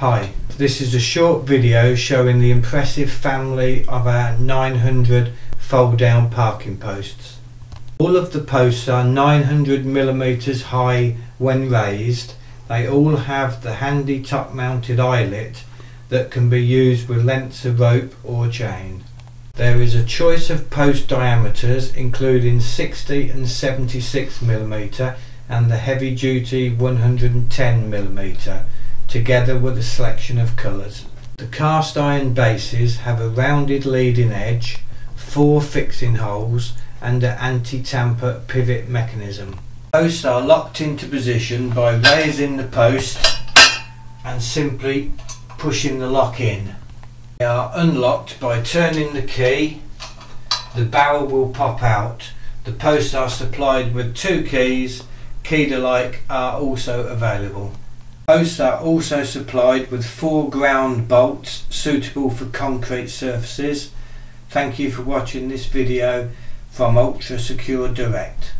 Hi, this is a short video showing the impressive family of our 900 fold-down parking posts. All of the posts are 900 millimeters high when raised. They all have the handy top-mounted eyelet that can be used with lengths of rope or chain. There is a choice of post diameters including 60 and 76 millimeter and the heavy-duty 110 millimeter, together with a selection of colours. The cast iron bases have a rounded leading edge, 4 fixing holes and an anti-tamper pivot mechanism. Posts are locked into position by raising the post and simply pushing the lock in. They are unlocked by turning the key. The barrel will pop out. The posts are supplied with 2 keys. Key-alike are also available. Posts are also supplied with 4 ground bolts suitable for concrete surfaces. Thank you for watching this video from Ultra Secure Direct.